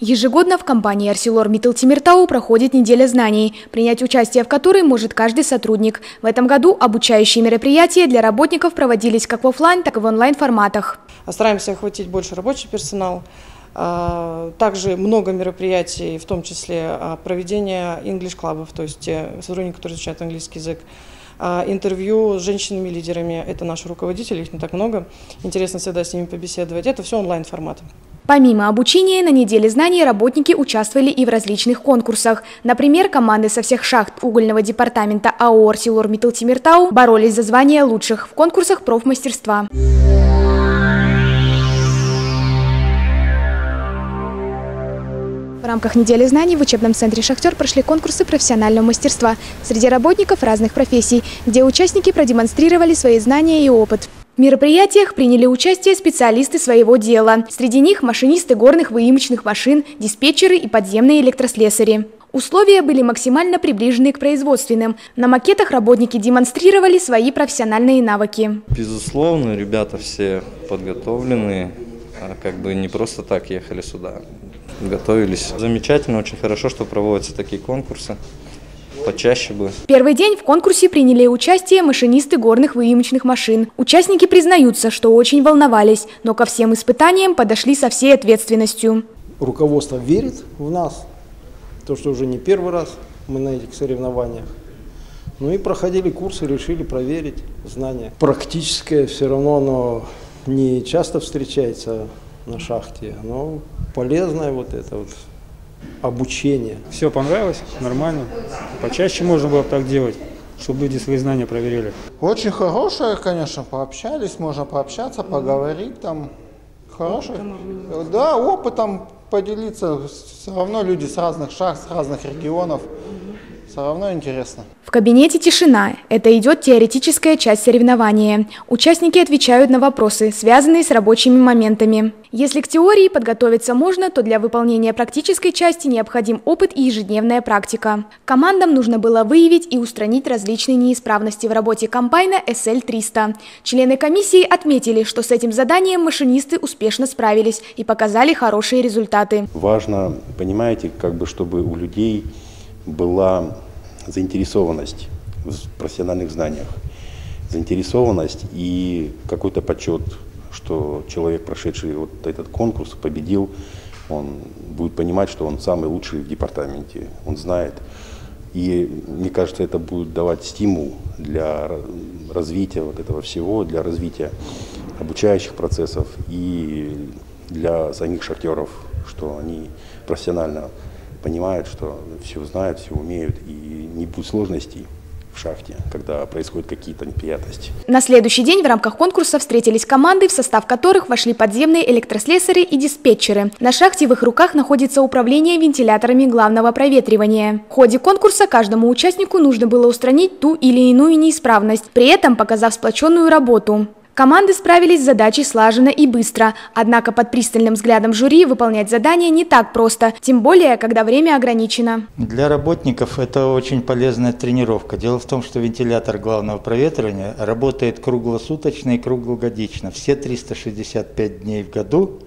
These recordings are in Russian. Ежегодно в компании «АрселорМиттал Темиртау» проходит неделя знаний, принять участие в которой может каждый сотрудник. В этом году обучающие мероприятия для работников проводились как в офлайн, так и в онлайн форматах. Стараемся охватить больше рабочий персонал. Также много мероприятий, в том числе проведение English Club, то есть сотрудники, которые изучают английский язык. Интервью с женщинами-лидерами, это наши руководители, их не так много. Интересно всегда с ними побеседовать. Это все онлайн-формат. Помимо обучения, на неделе знаний работники участвовали и в различных конкурсах. Например, команды со всех шахт Угольного департамента АО «АрселорМиттал Темиртау» боролись за звание лучших в конкурсах профмастерства. В рамках недели знаний в учебном центре «Шахтер» прошли конкурсы профессионального мастерства среди работников разных профессий, где участники продемонстрировали свои знания и опыт. В мероприятиях приняли участие специалисты своего дела. Среди них машинисты горных выемочных машин, диспетчеры и подземные электрослесари. Условия были максимально приближены к производственным. На макетах работники демонстрировали свои профессиональные навыки. Безусловно, ребята все подготовленные, как бы не просто так ехали сюда. Готовились. Замечательно, очень хорошо, что проводятся такие конкурсы. Почаще бы. Первый день в конкурсе приняли участие машинисты горных выемочных машин. Участники признаются, что очень волновались, но ко всем испытаниям подошли со всей ответственностью. Руководство верит в нас, то что уже не первый раз мы на этих соревнованиях. Ну и проходили курсы, решили проверить знания. Практическое все равно оно не часто встречается на шахте, но полезное вот это вот обучение. Все понравилось, нормально. Почаще можно было так делать, чтобы люди свои знания проверили. Очень хорошее, конечно, пообщались, можно пообщаться, поговорить там. Хорошее. Да, опытом поделиться. Все равно люди с разных шахт, с разных регионов. Все равно интересно. В кабинете тишина. Это идет теоретическая часть соревнования. Участники отвечают на вопросы, связанные с рабочими моментами. Если к теории подготовиться можно, то для выполнения практической части необходим опыт и ежедневная практика. Командам нужно было выявить и устранить различные неисправности в работе комбайна SL-300. Члены комиссии отметили, что с этим заданием машинисты успешно справились и показали хорошие результаты. Важно, понимаете, как бы чтобы у людей была заинтересованность в профессиональных знаниях, заинтересованность и какой-то почет, что человек, прошедший вот этот конкурс, победил, он будет понимать, что он самый лучший в департаменте, он знает. И мне кажется, это будет давать стимул для развития вот этого всего, для развития обучающих процессов и для самих шахтеров, что они профессионально понимают, что все знают, все умеют и не будет сложностей в шахте, когда происходят какие-то неприятности. На следующий день в рамках конкурса встретились команды, в состав которых вошли подземные электрослесари и диспетчеры. На шахте в их руках находится управление вентиляторами главного проветривания. В ходе конкурса каждому участнику нужно было устранить ту или иную неисправность, при этом показав сплоченную работу. Команды справились с задачей слаженно и быстро. Однако под пристальным взглядом жюри выполнять задание не так просто, тем более, когда время ограничено. Для работников это очень полезная тренировка. Дело в том, что вентилятор главного проветривания работает круглосуточно и круглогодично. Все 365 дней в году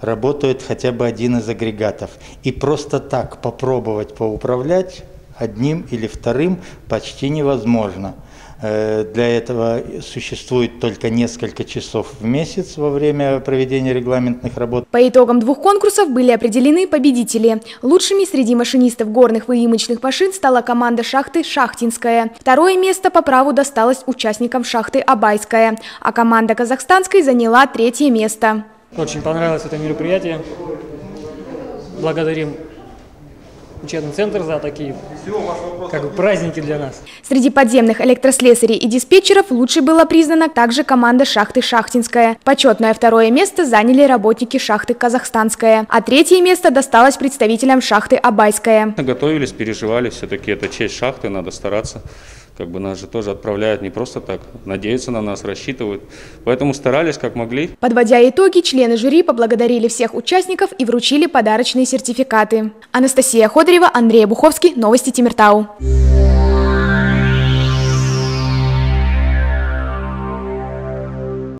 работает хотя бы один из агрегатов. И просто так попробовать поуправлять одним или вторым почти невозможно. Для этого существует только несколько часов в месяц во время проведения регламентных работ. По итогам двух конкурсов были определены победители. Лучшими среди машинистов горных выемочных машин стала команда шахты «Шахтинская». Второе место по праву досталось участникам шахты «Абайская», а команда «Казахстанской» заняла третье место. Очень понравилось это мероприятие. Благодарим учебный центр за такие праздники для нас. Среди подземных электрослесарей и диспетчеров лучшей была признана также команда шахты «Шахтинская». Почетное второе место заняли работники шахты «Казахстанская», а третье место досталось представителям шахты «Абайская». Готовились, переживали, все-таки это честь шахты, надо стараться. Как бы нас же тоже отправляют не просто так, надеются на нас, рассчитывают. Поэтому старались как могли. Подводя итоги, члены жюри поблагодарили всех участников и вручили подарочные сертификаты. Анастасия Ходорева, Андрей Буховский, Новости Тимиртау.